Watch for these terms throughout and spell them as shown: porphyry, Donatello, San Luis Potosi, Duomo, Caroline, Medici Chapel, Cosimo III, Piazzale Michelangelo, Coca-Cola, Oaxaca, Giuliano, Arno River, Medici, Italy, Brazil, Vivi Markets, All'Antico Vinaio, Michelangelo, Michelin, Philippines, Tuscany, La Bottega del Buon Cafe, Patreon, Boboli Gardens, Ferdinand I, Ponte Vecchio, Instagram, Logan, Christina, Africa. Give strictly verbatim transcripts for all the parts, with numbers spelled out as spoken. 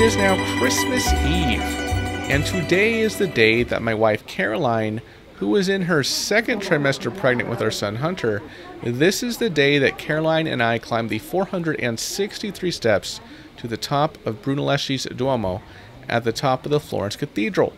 It is now Christmas Eve, and today is the day that my wife Caroline, who was in her second trimester pregnant with our son Hunter, this is the day that Caroline and I climbed the four hundred sixty-three steps to the top of Brunelleschi's Duomo at the top of the Florence Cathedral.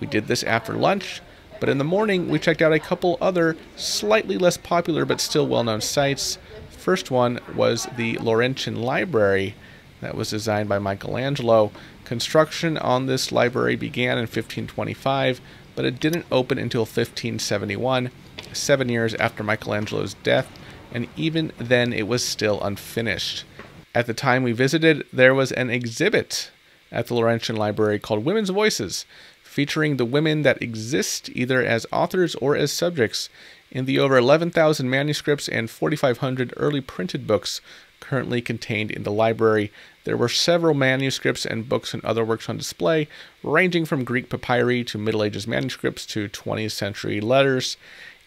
We did this after lunch, but in the morning we checked out a couple other slightly less popular but still well-known sites. First one was the Laurentian Library. That was designed by Michelangelo. Construction on this library began in fifteen twenty-five, but it didn't open until fifteen seventy-one, seven years after Michelangelo's death, and even then it was still unfinished. At the time we visited, there was an exhibit at the Laurentian Library called Women's Voices, featuring the women that exist either as authors or as subjects in the over eleven thousand manuscripts and forty-five hundred early printed books currently contained in the library. There were several manuscripts and books and other works on display, ranging from Greek papyri to Middle Ages manuscripts to twentieth century letters.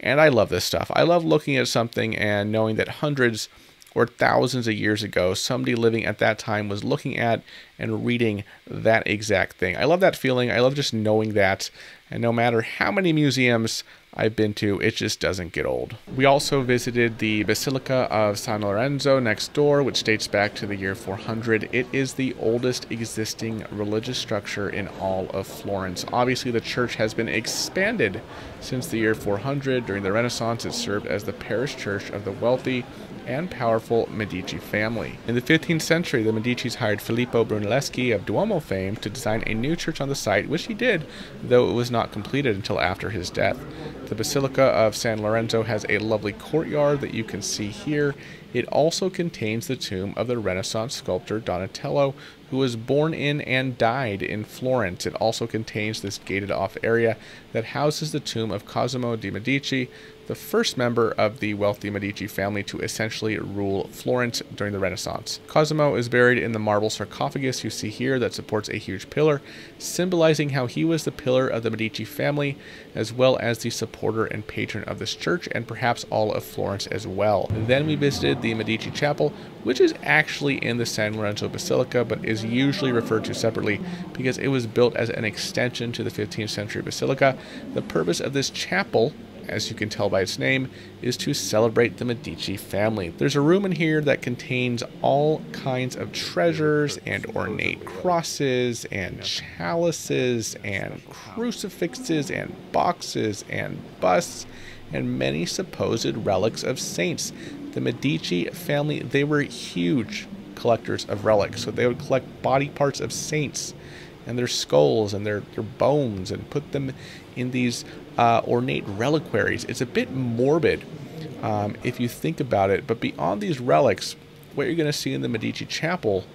And I love this stuff. I love looking at something and knowing that hundreds or thousands of years ago, somebody living at that time was looking at and reading that exact thing. I love that feeling. I love just knowing that. And no matter how many museums I've been to, it just doesn't get old. We also visited the Basilica of San Lorenzo next door, which dates back to the year four hundred. It is the oldest existing religious structure in all of Florence. Obviously, the church has been expanded since the year four hundred. During the Renaissance, it served as the parish church of the wealthy and powerful Medici family. In the fifteenth century, the Medicis hired Filippo Brunelleschi of Duomo fame to design a new church on the site, which he did, though it was not completed until after his death. The Basilica of San Lorenzo has a lovely courtyard that you can see here. It also contains the tomb of the Renaissance sculptor Donatello, who was born in and died in Florence. It also contains this gated-off area that houses the tomb of Cosimo de' Medici, the first member of the wealthy Medici family to essentially rule Florence during the Renaissance. Cosimo is buried in the marble sarcophagus you see here that supports a huge pillar, symbolizing how he was the pillar of the Medici family, as well as the supporter and patron of this church, and perhaps all of Florence as well. Then we visited the Medici Chapel, which is actually in the San Lorenzo Basilica, but is usually referred to separately because it was built as an extension to the fifteenth century basilica. The purpose of this chapel, as you can tell by its name, is to celebrate the Medici family. There's a room in here that contains all kinds of treasures and ornate crosses and chalices and crucifixes and boxes and busts and many supposed relics of saints. The Medici family, they were huge collectors of relics, so they would collect body parts of saints and their skulls and their, their bones and put them in these uh, ornate reliquaries. It's a bit morbid um, if you think about it, but beyond these relics, what you're going to see in the Medici Chapel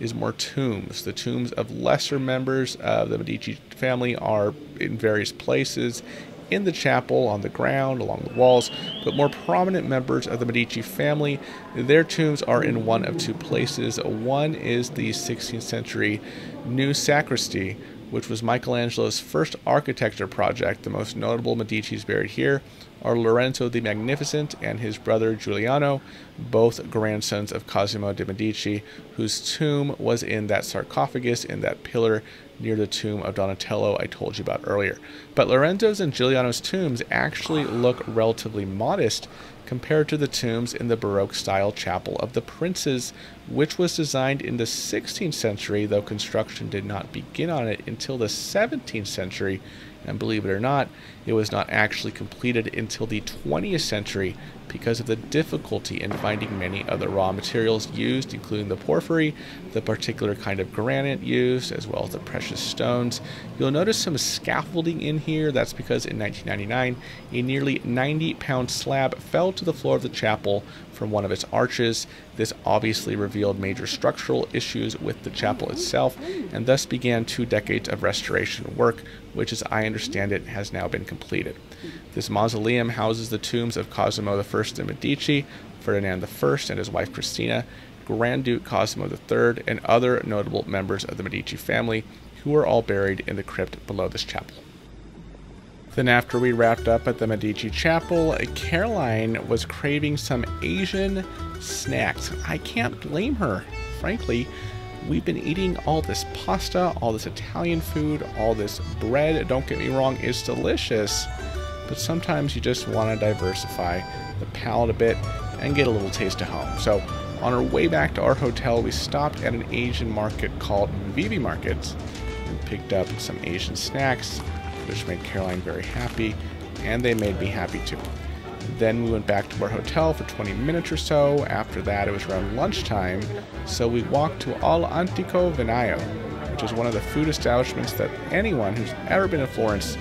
is more tombs. The tombs of lesser members of the Medici family are in various places in the chapel, on the ground, along the walls, but more prominent members of the Medici family, their tombs are in one of two places. One is the sixteenth century New Sacristy, which was Michelangelo's first architecture project. The most notable Medicis buried here are Lorenzo the Magnificent and his brother Giuliano, both grandsons of Cosimo de' Medici, whose tomb was in that sarcophagus, in that pillar near the tomb of Donatello I told you about earlier. But Lorenzo's and Giuliano's tombs actually look relatively modest compared to the tombs in the Baroque-style Chapel of the Princes, which was designed in the sixteenth century, though construction did not begin on it until the seventeenth century, and believe it or not, it was not actually completed until the twentieth century because of the difficulty in finding many of the raw materials used, including the porphyry, the particular kind of granite used, as well as the precious stones. You'll notice some scaffolding in here. That's because in nineteen ninety-nine, a nearly ninety pound slab fell to the floor of the chapel from one of its arches. This obviously revealed major structural issues with the chapel itself, and thus began two decades of restoration work, which, as I understand it, has now been completed. This mausoleum houses the tombs of Cosimo the First de' Medici, Ferdinand the First and his wife Christina, Grand Duke Cosimo the Third, and other notable members of the Medici family, who are all buried in the crypt below this chapel. Then after we wrapped up at the Medici Chapel, Caroline was craving some Asian snacks. I can't blame her, frankly. we've been eating all this pasta, all this Italian food, all this bread. Don't get me wrong, it's delicious, but sometimes you just want to diversify the palate a bit and get a little taste of home. So on our way back to our hotel, we stopped at an Asian market called Vivi Markets and picked up some Asian snacks, which made Caroline very happy, and they made me happy too. Then we went back to our hotel for twenty minutes or so. After that, it was around lunchtime, so we walked to All'Antico Vinaio, which is one of the food establishments that anyone who's ever been in Florence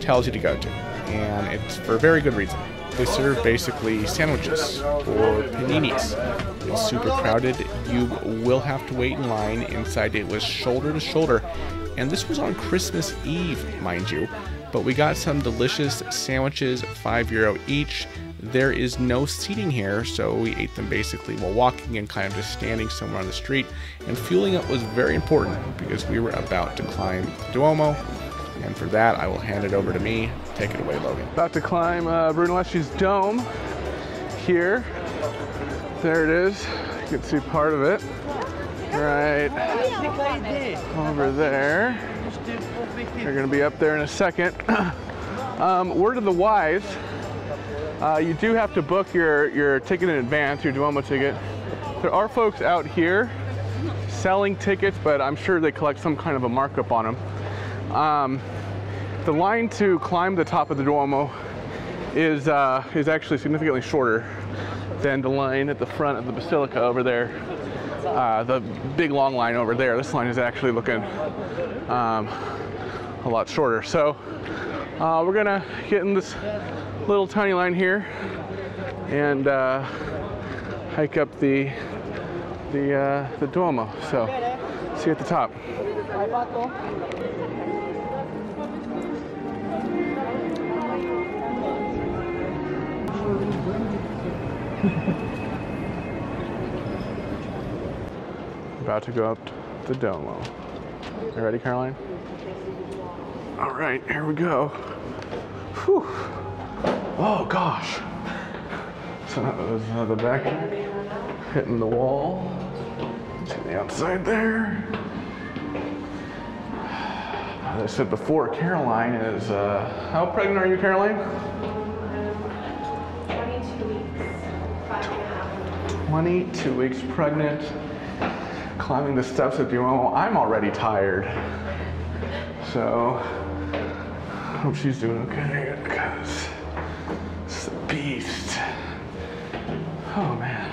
tells you to go to, and it's for a very good reason. They serve basically sandwiches or paninis. It's super crowded. You will have to wait in line. Inside it was shoulder to shoulder, and this was on Christmas Eve, mind you. But we got some delicious sandwiches, five euro each. There is no seating here, so we ate them basically while walking and kind of just standing somewhere on the street. And fueling up was very important because we were about to climb the Duomo. And for that, I will hand it over to me. Take it away, Logan. About to climb uh, Brunelleschi's dome here. There it is. You can see part of it. Right over there. They're gonna be up there in a second. Um, word of the wise, uh, you do have to book your, your ticket in advance, your Duomo ticket. There are folks out here selling tickets, but I'm sure they collect some kind of a markup on them. Um, the line to climb the top of the Duomo is, uh, is actually significantly shorter than the line at the front of the Basilica over there. Uh, the big long line over there. This line is actually looking um, a lot shorter. So uh, we're gonna get in this little tiny line here and uh, hike up the the uh, the Duomo. So see you at the top. About to go up the Duomo. You ready, Caroline? All right, here we go. Whew. Oh gosh. So that was uh, the back hitting the wall. To the outside there. As I said before, Caroline is, uh, how pregnant are you, Caroline? twenty-two weeks. twenty-two weeks pregnant. Climbing the steps at Duomo, I'm already tired. So, I hope she's doing okay, because it's a beast. Oh man.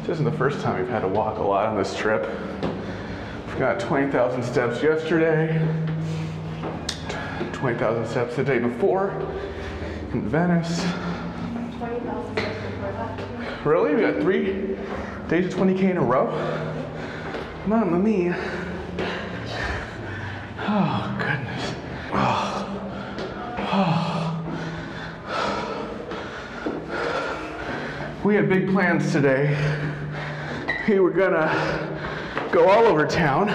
This isn't the first time we've had to walk a lot on this trip. We've got twenty thousand steps yesterday, twenty thousand steps the day before in Venice. twenty thousand steps before that. Really? We got three? Days of twenty K in a row? Mamma mia. Oh, goodness. Oh. Oh. We had big plans today. We were gonna go all over town.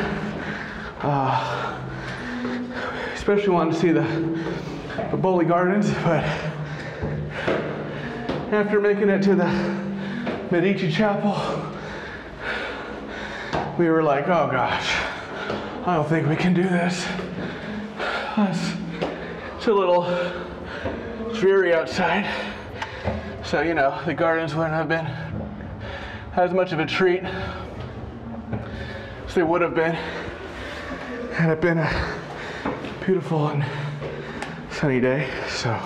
Uh, especially wanted to see the, the Boboli Gardens, but after making it to the Medici Chapel, we were like, oh gosh, I don't think we can do this. It's a little dreary outside. So, you know, the gardens wouldn't have been as much of a treat as they would have been had it been a beautiful and sunny day. So,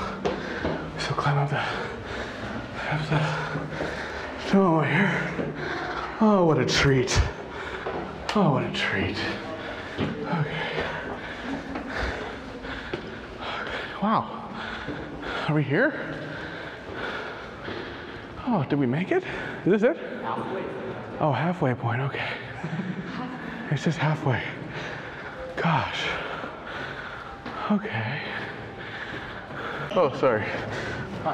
so climb up the, up the Duomo here. Oh, what a treat. Oh, what a treat. Okay. Wow. Are we here? Oh, did we make it? Is this it? Halfway. Oh, halfway point, okay. It's just halfway. Gosh. Okay. Oh, sorry.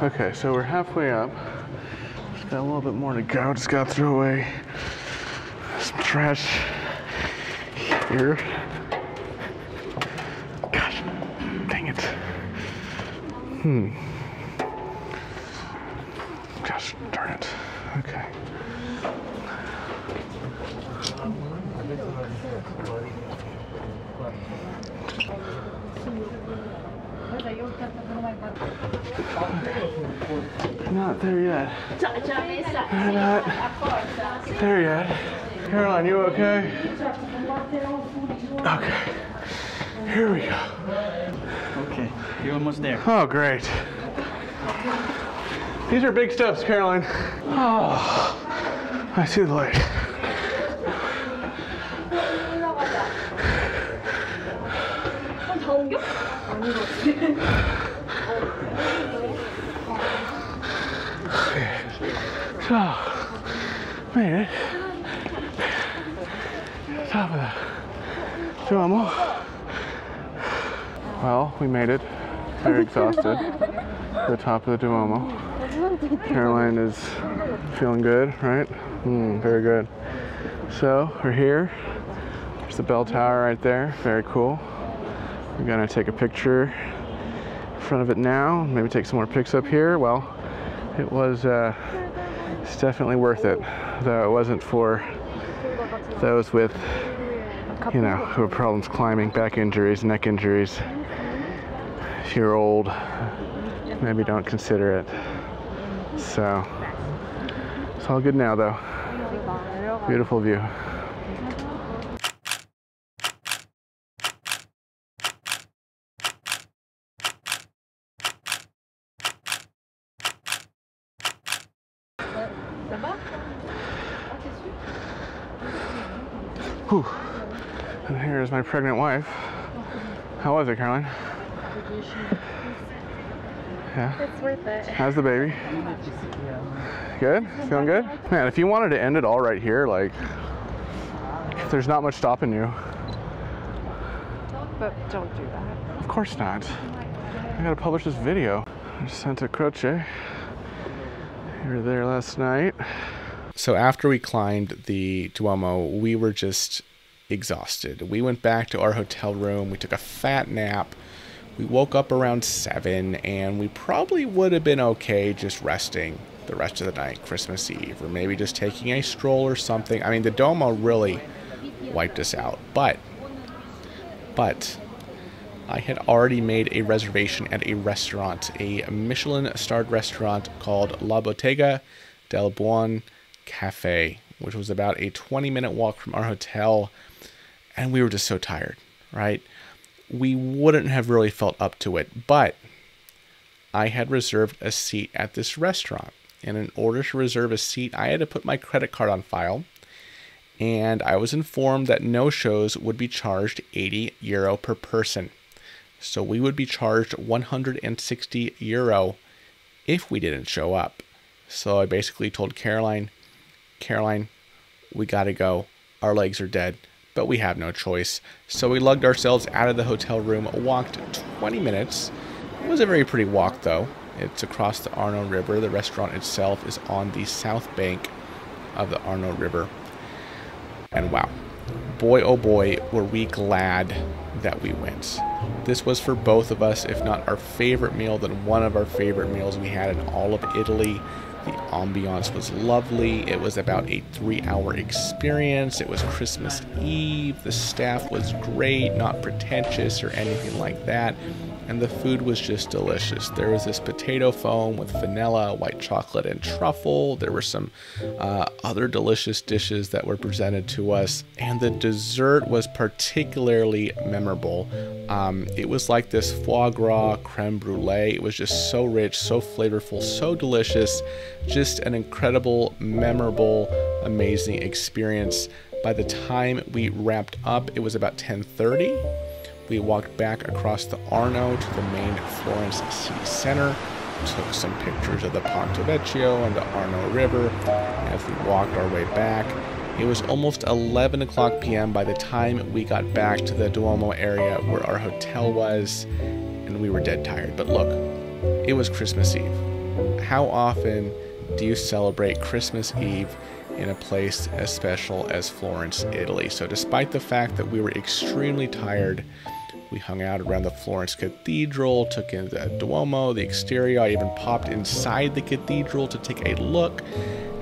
Okay, so we're halfway up. Just got a little bit more to go. Just got to throw away some trash. Here. Gosh, dang it. Hmm. Gosh, darn it. Okay. Not there yet. We're not there yet. Caroline, you okay? Okay. Here we go. Okay, you're almost there. Oh, great. These are big steps, Caroline. Oh, I see the light. So, made it. Top of the Duomo. Well, we made it. Very exhausted. The top of the Duomo. Caroline is feeling good, right? Mm, very good. So, we're here. There's the bell tower right there. Very cool. We're gonna take a picture in front of it now. Maybe take some more pics up here. Well, it was... Uh, It's definitely worth it, though it wasn't for those with, you know, who have problems climbing, back injuries, neck injuries. If you're old, maybe don't consider it. So, it's all good now, though. Beautiful view. Whew. And here is my pregnant wife. How was it, Caroline? Yeah. It's worth it. How's the baby? Good? Feeling good? Man, if you wanted to end it all right here, like, there's not much stopping you. But don't do that. Of course not. I gotta publish this video. Santa Croce. We were there last night. So after we climbed the Duomo, we were just exhausted. We went back to our hotel room. We took a fat nap. We woke up around seven, and we probably would have been okay just resting the rest of the night, Christmas Eve, or maybe just taking a stroll or something. I mean, the Duomo really wiped us out. But, but I had already made a reservation at a restaurant, a Michelin-starred restaurant called La Bottega del Buon Cafe, which was about a twenty minute walk from our hotel, and we were just so tired, right? We wouldn't have really felt up to it, but I had reserved a seat at this restaurant, and in order to reserve a seat, I had to put my credit card on file, and I was informed that no-shows would be charged eighty euro per person, so we would be charged one hundred sixty euro if we didn't show up. So I basically told Caroline, Caroline, we gotta go. Our legs are dead, but we have no choice. So we lugged ourselves out of the hotel room, walked twenty minutes. It was a very pretty walk, though. It's across the Arno River. The restaurant itself is on the south bank of the Arno River. And wow, boy oh boy, were we glad that we went. This was for both of us, if not our favorite meal, then one of our favorite meals we had in all of Italy. The ambiance was lovely. It was about a three hour experience. It was Christmas Eve. The staff was great, not pretentious or anything like that. And the food was just delicious. There was this potato foam with vanilla, white chocolate, and truffle. There were some uh, other delicious dishes that were presented to us. And the dessert was particularly memorable. Um, it was like this foie gras creme brulee. It was just so rich, so flavorful, so delicious. Just an incredible, memorable, amazing experience. By the time we wrapped up, it was about ten thirty. We walked back across the Arno to the main Florence city center, took some pictures of the Ponte Vecchio and the Arno River. As we walked our way back, it was almost eleven o'clock p m by the time we got back to the Duomo area where our hotel was, and we were dead tired. But look, it was Christmas Eve. How often do you celebrate Christmas Eve in a place as special as Florence, Italy? So despite the fact that we were extremely tired, we hung out around the Florence Cathedral, took in the Duomo, the exterior. I even popped inside the cathedral to take a look.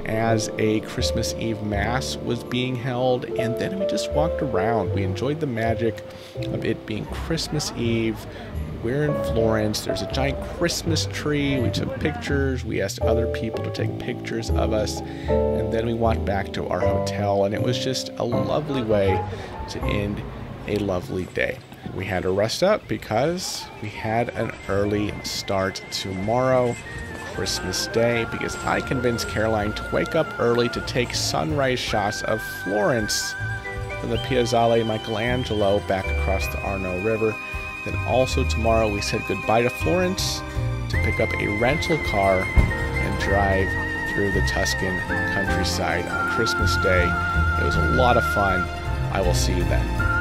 as a Christmas Eve mass was being held, and then we just walked around. We enjoyed the magic of it being Christmas Eve. We're in Florence. There's a giant Christmas tree. We took pictures. We asked other people to take pictures of us, and then we walked back to our hotel, and it was just a lovely way to end a lovely day. We had to rest up because we had an early start tomorrow, Christmas Day, because I convinced Caroline to wake up early to take sunrise shots of Florence from the Piazzale Michelangelo back across the Arno River. Then also tomorrow we said goodbye to Florence to pick up a rental car and drive through the Tuscan countryside on Christmas Day. It was a lot of fun. I will see you then.